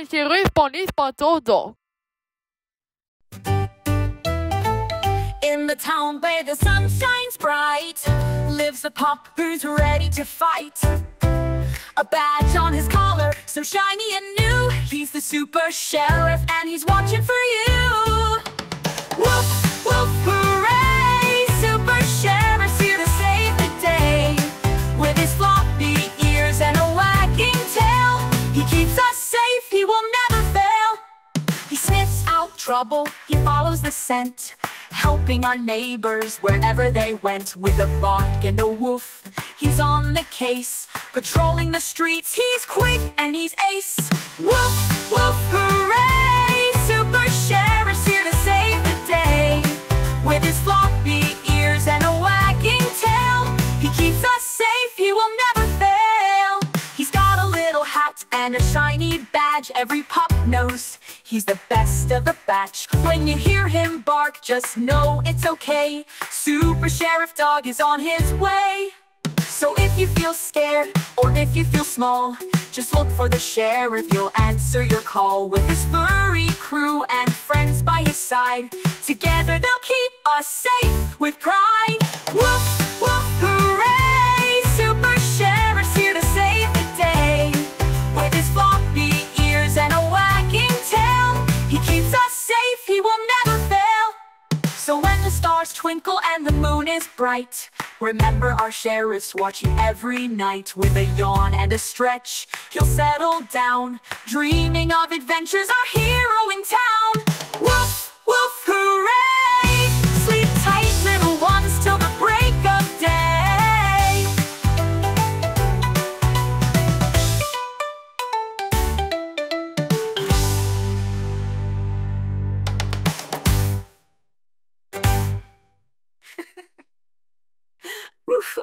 Pan Sheriff, police, todo. In the town where the sun shines bright, lives a pup who's ready to fight. A badge on his collar, so shiny and new. He's the Super Sheriff, and he's watching for you. Woof, woof, hooray! Super Sheriff's here to save the day. With his floppy ears and a wagging tail, he keeps us safe, he will never fail. He sniffs out trouble, he follows the scent, helping our neighbors wherever they went. With a bark and a woof, he's on the case, patrolling the streets. He's quick and he's ace. Woof, woof, hooray! Super Sheriff's here to save the day. With his floppy ears and a wagging tail, he keeps us safe, he will never fail. He's got a little hat and a shiny badge. Every pup knows he's the best of the batch. When you hear him bark, just know it's okay. Super Sheriff Dog is on his way. So if you feel scared, or if you feel small, just look for the sheriff, you'll answer your call. With his furry crew and friends by his side, together they'll keep us safe with pride. Woof, woof, hooray! Super Sheriff's here to save the day. With his floppy ears and a wagging tail, he keeps us safe, he will never fail. So when the stars twinkle and the moon is bright, remember our sheriff's watching every night. With a yawn and a stretch, he'll settle down, dreaming of adventures, our hero in town. Woof, woof, hooray! Sleep tight, little ones, till the break of day. Woof.